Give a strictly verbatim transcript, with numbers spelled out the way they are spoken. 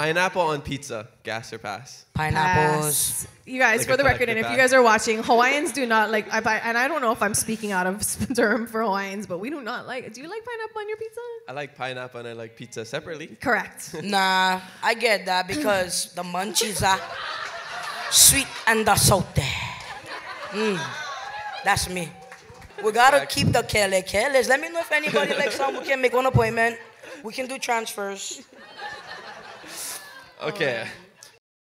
Pineapple on pizza. Gas or pass? Pineapples. Pass. You guys, like for the record, and if back. you guys are watching, Hawaiians do not like, I, and I don't know if I'm speaking out of term for Hawaiians, but we do not like, do you like pineapple on your pizza? I like pineapple and I like pizza separately. Correct. Nah, I get that because the munchies are sweet and the salty. Mm, that's me. We gotta Correct. keep the kele keles. Let me know if anybody likes some. We can make one appointment. We can do transfers. Okay. Um.